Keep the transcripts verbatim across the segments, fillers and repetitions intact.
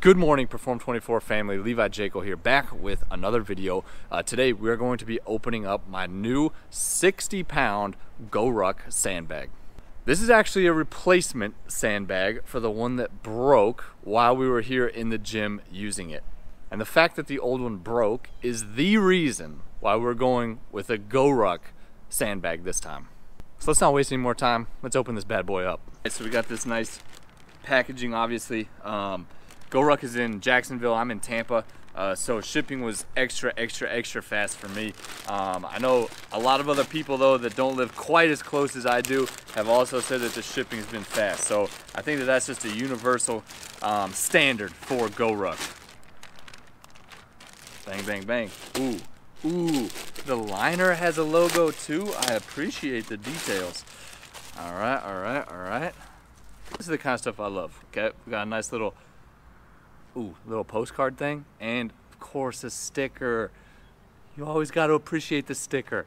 Good morning, Perform twenty-four family. Levi Jaeckel here, back with another video. Uh, today we are going to be opening up my new sixty pound GORUCK sandbag. This is actually a replacement sandbag for the one that broke while we were here in the gym using it. And the fact that the old one broke is the reason why we're going with a GORUCK sandbag this time. So let's not waste any more time. Let's open this bad boy up. Okay, so we got this nice packaging, obviously. Um, GORUCK is in Jacksonville, I'm in Tampa, uh, so shipping was extra, extra, extra fast for me. Um, I know a lot of other people though that don't live quite as close as I do have also said that the shipping has been fast. So I think that that's just a universal um, standard for GORUCK. Bang, bang, bang. Ooh, ooh, the liner has a logo too. I appreciate the details. All right, all right, all right. This is the kind of stuff I love, okay? We got a nice little Ooh, little postcard thing, and of course a sticker. You always got to appreciate the sticker.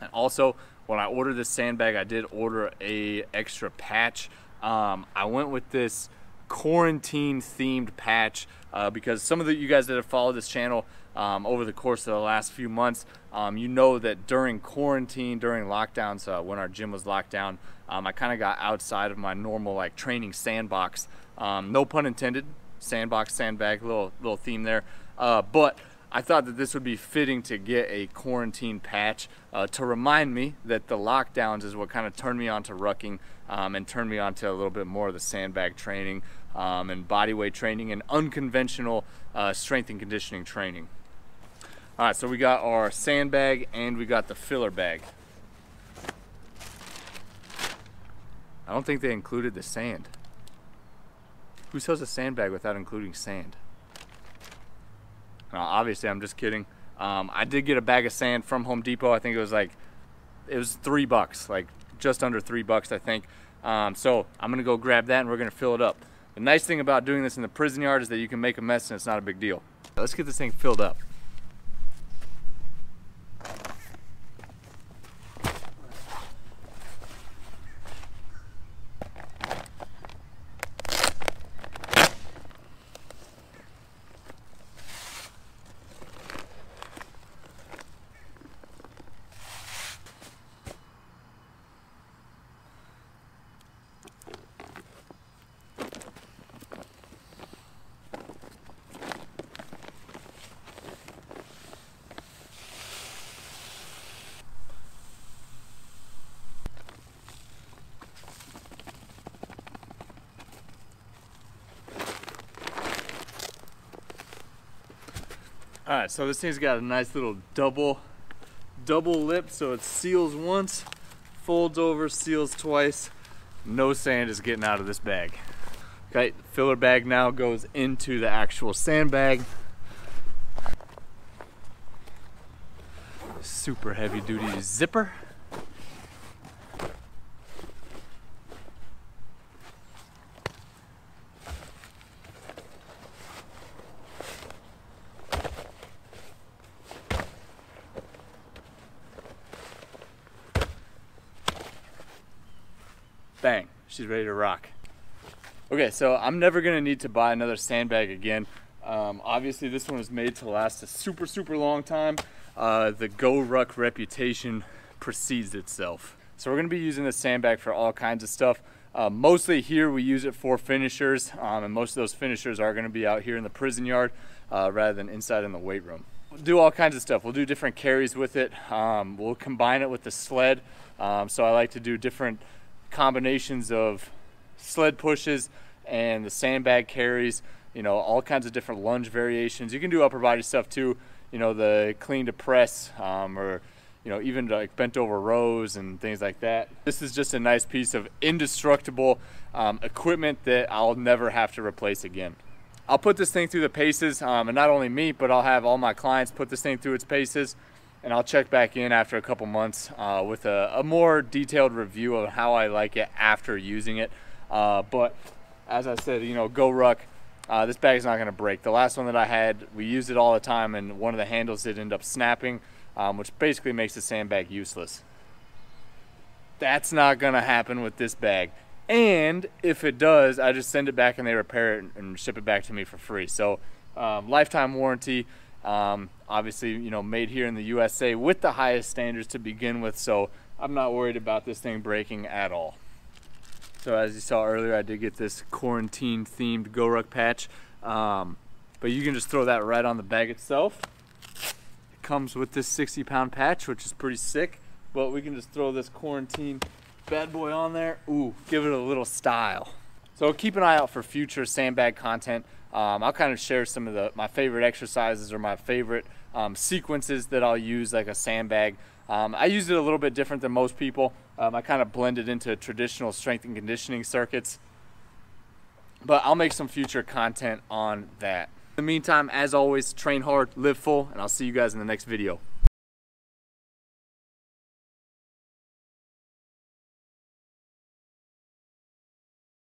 And also, when I ordered this sandbag, I did order a extra patch. Um, I went with this quarantine-themed patch uh, because some of the you guys that have followed this channel um, over the course of the last few months, um, you know that during quarantine, during lockdowns, uh, when our gym was locked down, um, I kind of got outside of my normal like training sandbox. Um, no pun intended, sandbox, sandbag, little little theme there. Uh, but I thought that this would be fitting to get a quarantine patch uh, to remind me that the lockdowns is what kind of turned me on to rucking um, and turned me on to a little bit more of the sandbag training um, and bodyweight training and unconventional uh, strength and conditioning training. All right, so we got our sandbag and we got the filler bag. I don't think they included the sand. Who sells a sandbag without including sand? Now, obviously, I'm just kidding. Um, I did get a bag of sand from Home Depot. I think it was like, it was three bucks, like just under three bucks, I think. Um, so I'm gonna go grab that and we're gonna fill it up. The nice thing about doing this in the prison yard is that you can make a mess and it's not a big deal. Let's get this thing filled up. All right, so this thing's got a nice little double, double lip, so it seals once, folds over, seals twice. No sand is getting out of this bag. Okay, filler bag now goes into the actual sandbag. Super heavy duty zipper. Bang, she's ready to rock. Okay, so I'm never gonna need to buy another sandbag again. Um, obviously this one was made to last a super, super long time. Uh, the GORUCK reputation precedes itself. So we're gonna be using this sandbag for all kinds of stuff. Uh, mostly here we use it for finishers, um, and most of those finishers are gonna be out here in the prison yard uh, rather than inside in the weight room. We'll do all kinds of stuff. We'll do different carries with it. Um, we'll combine it with the sled. Um, so I like to do different combinations of sled pushes and the sandbag carries, you know, all kinds of different lunge variations. You can do upper body stuff too, you know, the clean to press um, or, you know, even like bent over rows and things like that. This is just a nice piece of indestructible um, equipment that I'll never have to replace again. I'll put this thing through the paces, um, and not only me, but I'll have all my clients put this thing through its paces. And I'll check back in after a couple months uh, with a, a more detailed review of how I like it after using it. Uh, but as I said, you know, GORUCK, uh, this bag's not gonna break. The last one that I had, we used it all the time and one of the handles did end up snapping, um, which basically makes the sandbag useless. That's not gonna happen with this bag. And if it does, I just send it back and they repair it and ship it back to me for free. So um, lifetime warranty, um, obviously, you know, made here in the U S A with the highest standards to begin with. So I'm not worried about this thing breaking at all. So as you saw earlier, I did get this quarantine themed GORUCK patch, um, but you can just throw that right on the bag itself. It comes with this sixty pound patch, which is pretty sick, but we can just throw this quarantine bad boy on there. Ooh, give it a little style. So keep an eye out for future sandbag content. Um, I'll kind of share some of the my favorite exercises or my favorite um, sequences that I'll use like a sandbag. Um, I use it a little bit different than most people. Um, I kind of blend it into traditional strength and conditioning circuits, but I'll make some future content on that. In the meantime, as always, train hard, live full, and I'll see you guys in the next video.